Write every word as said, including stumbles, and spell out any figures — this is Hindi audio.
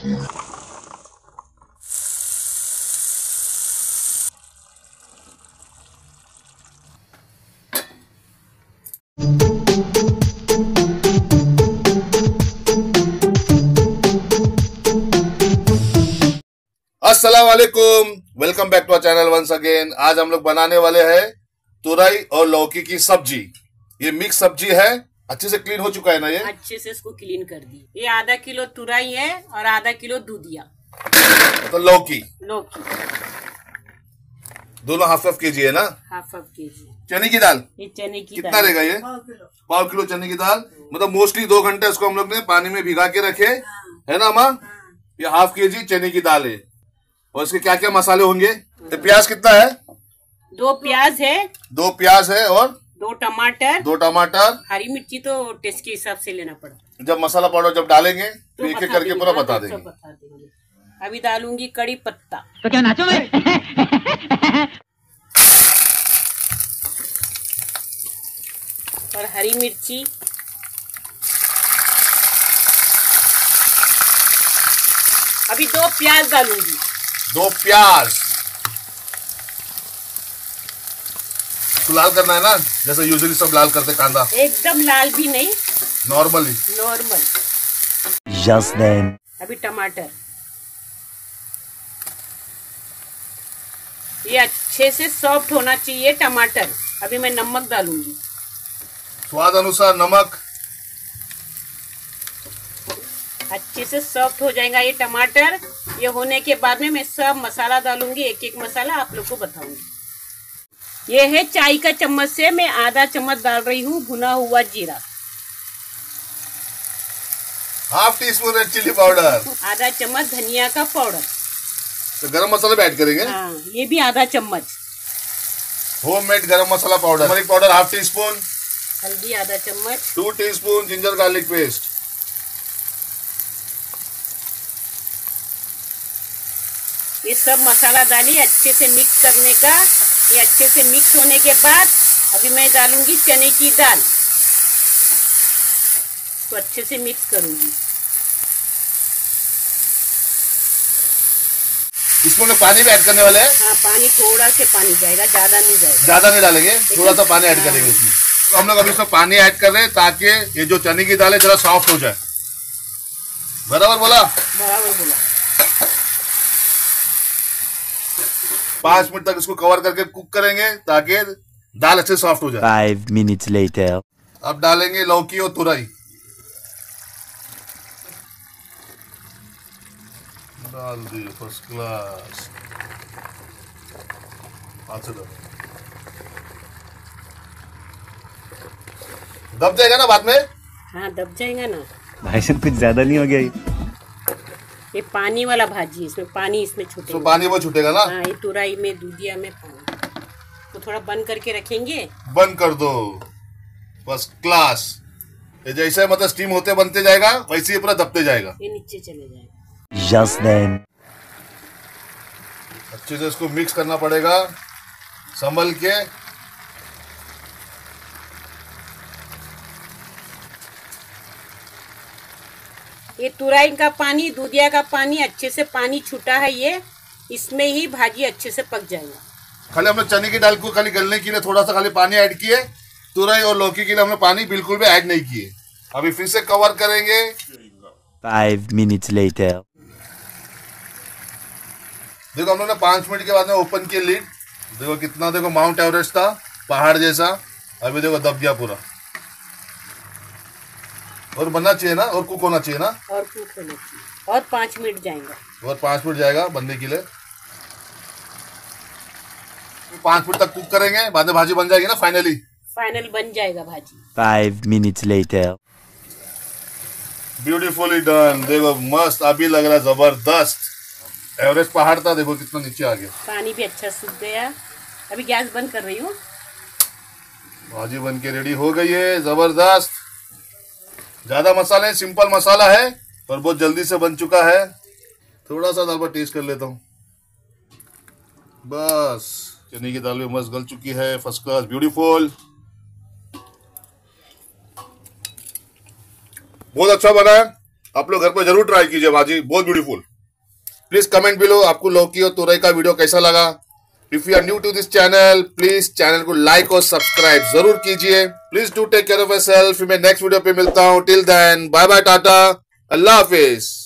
अस्सलामुअलैकुम, welcome back to our channel once again. आज हम लोग बनाने वाले हैं तुरई और लौकी की सब्जी। ये मिक्स सब्जी है, अच्छे से क्लीन हो चुका है ना, ये अच्छे से इसको क्लीन कर दी। ये आधा किलो तुरई है और आधा किलो दूधिया, तो लौकी लौकी दोनों हाफ हाफ के जी है ना, हाफ हाफ के जी। चने की दाल, ये चने की कितना रहेगा, ये पाव किलो चने की दाल। मतलब मोस्टली दो घंटे इसको हम लोग ने पानी में भिगा के रखे है ना माँ। ये हाफ के जी चने की दाल है। और इसके क्या क्या मसाले होंगे? तो प्याज कितना है? दो प्याज है, दो प्याज है और दो टमाटर, दो टमाटर हरी मिर्ची तो टेस्ट के हिसाब से लेना पड़ेगा। जब मसाला पाउडर जब डालेंगे तो एक एक करके पूरा बता देंगे, बता देंगे। अभी डालूंगी कड़ी पत्ता। तो क्या नाचो मैं? और हरी मिर्ची, अभी दो प्याज डालूंगी, दो प्याज। लाल करना है ना, जैसे यूजुअली सब लाल करते कांदा। एकदम लाल भी नहीं, नॉर्मली नॉर्मल जस्ट देन। अभी टमाटर, ये अच्छे से सॉफ्ट होना चाहिए टमाटर। अभी मैं नमक डालूंगी, स्वाद अनुसार नमक। अच्छे से सॉफ्ट हो जाएगा ये टमाटर। ये होने के बाद में मैं सब मसाला डालूंगी, एक एक मसाला आप लोग को बताऊंगी। ये है चाय का चम्मच से मैं आधा चम्मच डाल रही हूँ भुना हुआ जीरा, half teaspoon red chilli powder, आधा चम्मच धनिया का पाउडर। तो गरम मसाला भी ऐड करेंगे? हाँ, ये भी आधा चम्मच होममेड गरम मसाला पाउडर। नमक पाउडर हाफ टी स्पून, हल्दी आधा चम्मच, two teaspoon ginger garlic paste. ये सब मसाला डालिए, अच्छे से मिक्स करने का। ये अच्छे से मिक्स होने के बाद अभी मैं डालूंगी चने की दाल, तो अच्छे से मिक्स करूंगी। इसमें लोग पानी भी ऐड करने वाले हैं? हाँ, पानी थोड़ा से पानी जाएगा, ज्यादा नहीं जाएगा, ज्यादा नहीं डालेंगे, थोड़ा सा पानी ऐड करेंगे इसमें। तो हम लोग अभी इसमें पानी ऐड कर रहे हैं ताकि ये जो चने की दाल है जरा सॉफ्ट हो जाए। बराबर बोला? बराबर बोला। पाँच मिनट तक इसको कवर करके कुक करेंगे ताकि दाल अच्छे सॉफ्ट हो जाए। Five minutes later. अब डालेंगे लौकी और तुरई। डाल दी फर्स्ट क्लास। अच्छा दब जाएगा ना बाद में? हाँ, दब जाएगा ना। भाई साहब कुछ ज्यादा नहीं हो गया? ये पानी वाला भाजी, इसमें पानी इसमें छूटेगा, तो पानी वो छूटेगा ना। हाँ, ये तुरई में दूधिया में पानी को तो थोड़ा बंद करके रखेंगे। बंद कर दो, फर्स्ट क्लास। ये जैसे मतलब स्टीम होते बनते जाएगा वैसे ही पूरा दबते जाएगा, ये नीचे चले जाएगा। जस्ट देन अच्छे से इसको मिक्स करना पड़ेगा संभल के। ये तुरई का पानी, दूधिया का पानी, अच्छे से पानी छूटा है, ये इसमें ही भाजी अच्छे से पक जाएगा। खाली हम लोग चने की दाल को खाली गलने के लिए थोड़ा सा खाली पानी ऐड किए, तुरई और लौकी के लिए हमने पानी बिल्कुल भी ऐड नहीं किए। अभी फिर से कवर करेंगे। Five minutes later. देखो हम लोग ने पांच मिनट के बाद में ओपन किया लीड, देखो कितना, देखो माउंट एवरेस्ट था, पहाड़ जैसा। अभी देखो दब गया पूरा। और बनना चाहिए ना, और कुक होना चाहिए ना, और कुक होना चाहिए। और पाँच मिनट जाएंगे, और पाँच मिनट जाएगा बनने के लिए। पाँच मिनट तक कुक करेंगे, बाद में भाजी बन जाएगी ना। फाइनली फाइनल बन जाएगा भाजी। Five minutes later. Beautifully done. देखो मस्त, अभी लग रहा जबरदस्त। एवरेस्ट पहाड़ था, देखो कितना नीचे आ गया। पानी भी अच्छा सूख गया। अभी गैस बंद कर रही हूँ। भाजी बन के रेडी हो गई है, जबरदस्त। ज्यादा मसाले है, सिंपल मसाला है और बहुत जल्दी से बन चुका है। थोड़ा सा दाल पर टेस्ट कर लेता हूँ। बस चने की दाल भी मस्त गल चुकी है, फर्स्ट क्लास, ब्यूटीफुल। बहुत अच्छा बना है। आप लोग घर पर जरूर ट्राई कीजिए भाजी, बहुत ब्यूटीफुल। प्लीज कमेंट बिलो आपको लौकी और तुरई का वीडियो कैसा लगा। If you are new to this channel, please channel को लाइक और सब्सक्राइब जरूर कीजिए। Please do take care of yourself. मैं नेक्स्ट वीडियो पे मिलता हूँ। Till then bye bye, tata, अल्लाह हाफिज।